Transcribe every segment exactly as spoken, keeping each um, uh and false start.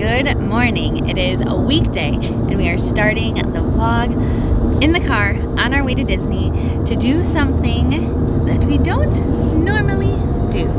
Good morning. It is a weekday and we are starting the vlog in the car on our way to Disney to do something that we don't normally do.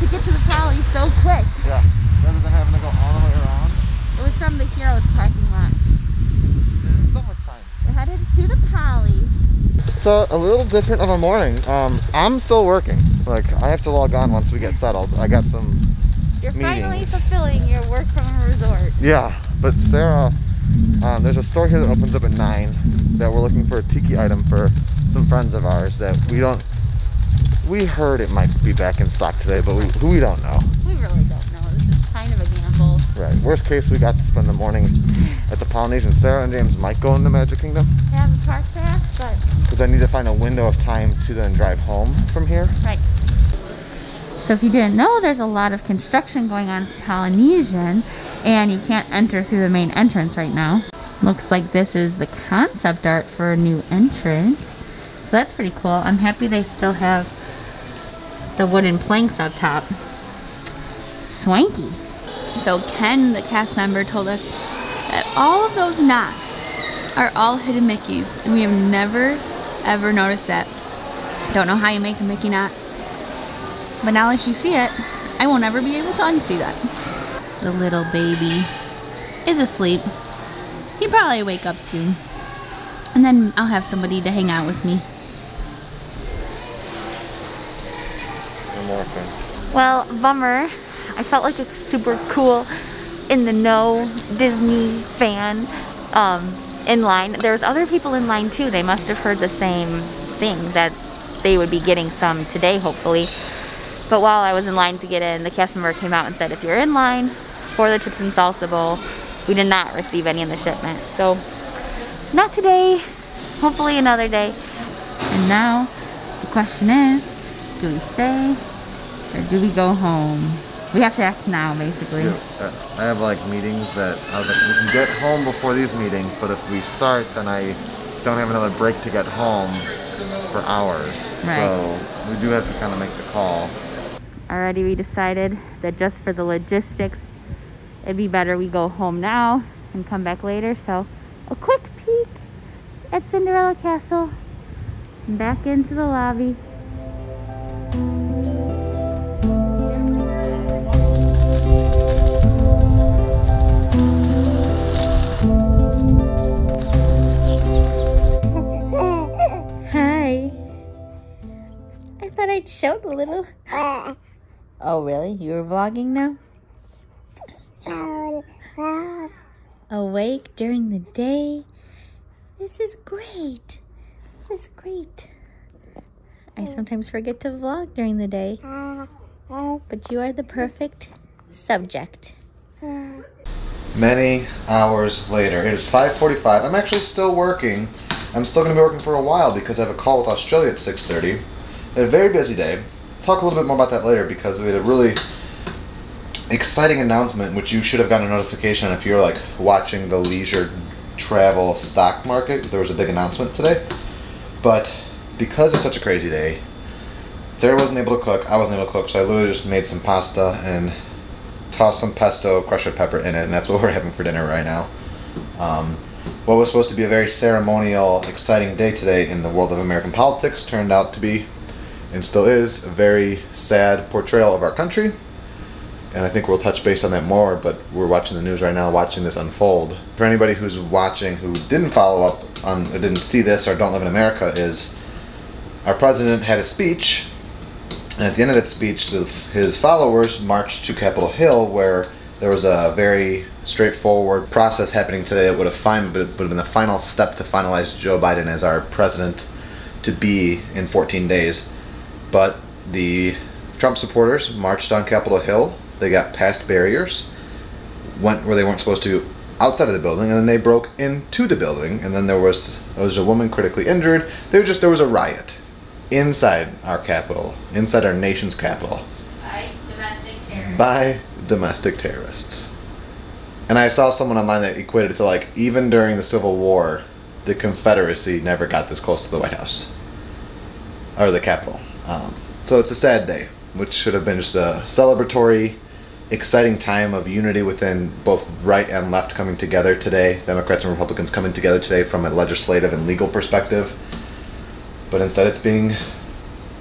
To get to the Poly so quick. Yeah, rather than having to go all the way around. It was from the Heroes parking lot. It's so much time. We're headed to the Poly. So a little different of a morning. Um, I'm still working. Like I have to log on once we get settled. I got some. You're meetings. Finally fulfilling your work from a resort. Yeah, but Sarah, um, there's a store here that opens up at nine that we're looking for a tiki item for some friends of ours that we don't. We heard it might be back in stock today, but we, we don't know. We really don't know. This is kind of a gamble. Right. Worst case, we got to spend the morning at the Polynesian. Sarah and James might go in the Magic Kingdom. They have a park pass, but... because I need to find a window of time to then drive home from here. Right. So if you didn't know, there's a lot of construction going on at Polynesian, and you can't enter through the main entrance right now. Looks like this is the concept art for a new entrance. So that's pretty cool. I'm happy they still have the wooden planks up top. Swanky. So Ken, the cast member, told us that all of those knots are all hidden Mickeys, and we have never ever noticed that. Don't know how you make a Mickey knot, but now that you see it, I won't ever be able to unsee that. The little baby is asleep. He'll probably wake up soon, and then I'll have somebody to hang out with me. Well, bummer. I felt like a super cool in the know Disney fan um, in line. There was other people in line too. They must have heard the same thing, that they would be getting some today, hopefully. But while I was in line to get in, the cast member came out and said, if you're in line for the chips and salsa bowl, we did not receive any in the shipment. So not today, hopefully another day. And now the question is, do we stay or do we go home? We have to act now, basically. Yeah, uh, I have like meetings that I was like, we can get home before these meetings, but if we start, then I don't have another break to get home for hours. Right. So we do have to kind of make the call. Already we decided that just for the logistics, it'd be better we go home now and come back later. So a quick peek at Cinderella Castle and back into the lobby. I'd show the little. Oh, really? You're vlogging now? Awake during the day. This is great. This is great. I sometimes forget to vlog during the day, but you are the perfect subject. Many hours later. It is five forty-five. I'm actually still working. I'm still going to be working for a while because I have a call with Australia at six thirty. A very busy day. Talk a little bit more about that later because we had a really exciting announcement, which you should have gotten a notification on if you're like watching the leisure travel stock market. There was a big announcement today, but because it's such a crazy day, Sarah wasn't able to cook. I wasn't able to cook, so I literally just made some pasta and tossed some pesto, crushed a pepper in it, and that's what we're having for dinner right now. Um, what was supposed to be a very ceremonial, exciting day today in the world of American politics turned out to be, and still is, a very sad portrayal of our country. And I think we'll touch base on that more, but we're watching the news right now, watching this unfold. For anybody who's watching who didn't follow up on, or didn't see this, or don't live in America, is our president had a speech, and at the end of that speech, the, his followers marched to Capitol Hill, where there was a very straightforward process happening today that would have, fin would have been the final step to finalize Joe Biden as our president to be in fourteen days. But the Trump supporters marched on Capitol Hill. They got past barriers, went where they weren't supposed to outside of the building, and then they broke into the building. And then there was, there was a woman critically injured. They were just, there was a riot. inside our capital, inside our nation's capital. By domestic terrorists. By domestic terrorists. And I saw someone online that equated it to, like, even during the Civil War, the Confederacy never got this close to the White House. Or the Capitol. Um, so it's a sad day, which should have been just a celebratory, exciting time of unity within both right and left coming together today, Democrats and Republicans coming together today from a legislative and legal perspective. But instead it's being,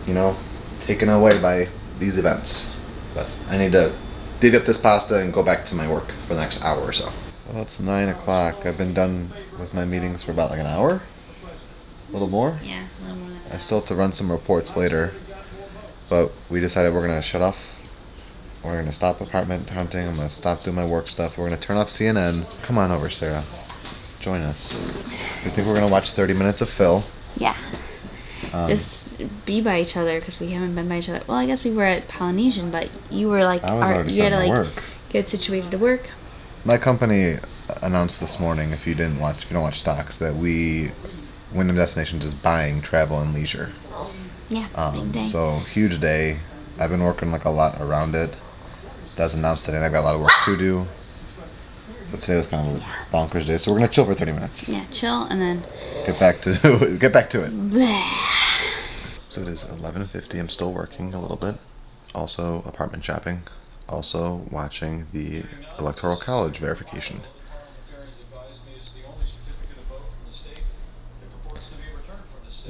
you know, taken away by these events. But I need to dig up this pasta and go back to my work for the next hour or so. Well, it's nine o'clock. I've been done with my meetings for about like an hour? A little more? Yeah, a little more. I still have to run some reports later, but we decided we're going to shut off. We're going to stop apartment hunting. I'm going to stop doing my work stuff. We're going to turn off C N N. Come on over, Sarah. Join us. We think we're going to watch thirty minutes of Phil. Yeah. Um, Just be by each other because we haven't been by each other. Well, I guess we were at Polynesian, but you were like, I was already you had to like work. Get situated to work. My company announced this morning, if you didn't watch, if you don't watch stocks, that we, Wyndham Destinations is buying Travel and Leisure. Yeah. Um, big day. So huge day. I've been working like a lot around it. That was announced today, and I've got a lot of work to do. But today was kind of a bonkers day, so we're gonna chill for thirty minutes. Yeah, chill, and then get back to get back to it. Bleh. So it is eleven fifty. I'm still working a little bit. Also apartment shopping. Also watching the Electoral College verification.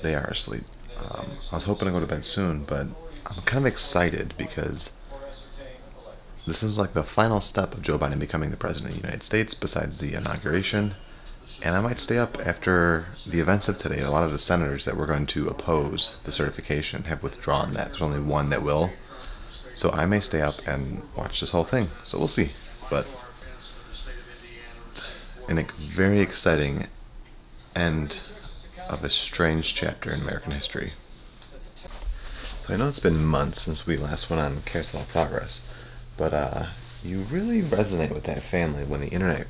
They are asleep. Um, I was hoping to go to bed soon, but I'm kind of excited because this is like the final step of Joe Biden becoming the President of the United States besides the inauguration. And I might stay up after the events of today. A lot of the senators that were going to oppose the certification have withdrawn that. There's only one that will. So I may stay up and watch this whole thing. So we'll see. But a very exciting end of a strange chapter in American history. So I know it's been months since we last went on Carousel of Progress. But uh, you really resonate with that family when the internet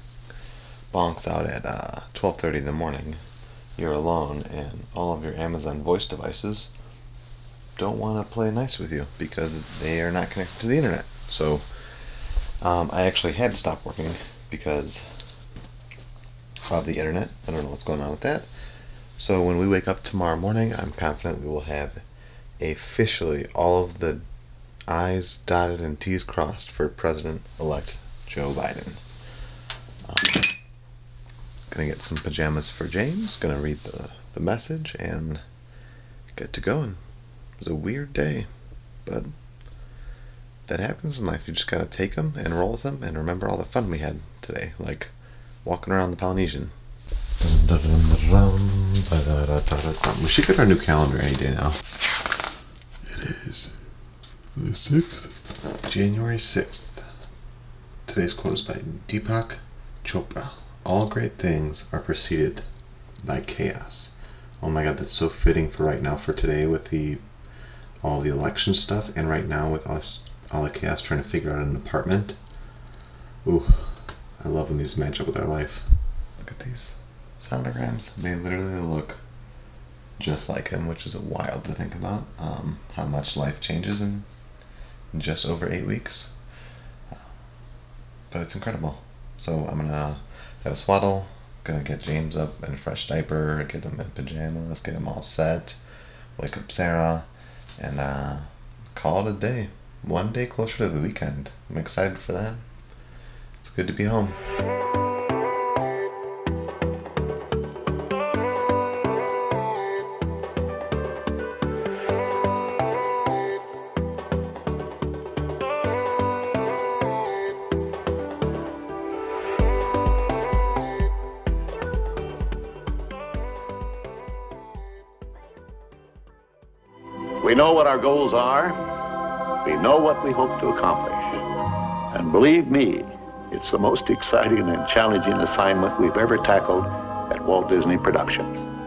bonks out at uh, twelve thirty in the morning. You're alone, and all of your Amazon voice devices don't want to play nice with you because they are not connected to the internet. So um, I actually had to stop working because of the internet. I don't know what's going on with that. So when we wake up tomorrow morning, I'm confident we will have officially all of the I's dotted and T's crossed for President-elect Joe Biden. Um, gonna get some pajamas for James, gonna read the, the message, and get to going. It was a weird day, but that happens in life. You just gotta take them and roll with them and remember all the fun we had today, like walking around the Polynesian. We should get our new calendar any day now. It is the sixth? January sixth. Today's quote is by Deepak Chopra. All great things are preceded by chaos. Oh my god, that's so fitting for right now, for today, with the all the election stuff, and right now with us all the chaos trying to figure out an apartment. Ooh, I love when these match up with our life. Look at these sonograms. They literally look just like him, which is wild to think about. Um, how much life changes in just over eight weeks. Uh, but it's incredible. So I'm gonna have a swaddle, gonna get James up in a fresh diaper, get him in pajamas, get him all set, wake up Sarah, and uh, call it a day. One day closer to the weekend. I'm excited for that. It's good to be home. We know what our goals are, we know what we hope to accomplish, and believe me, it's the most exciting and challenging assignment we've ever tackled at Walt Disney Productions.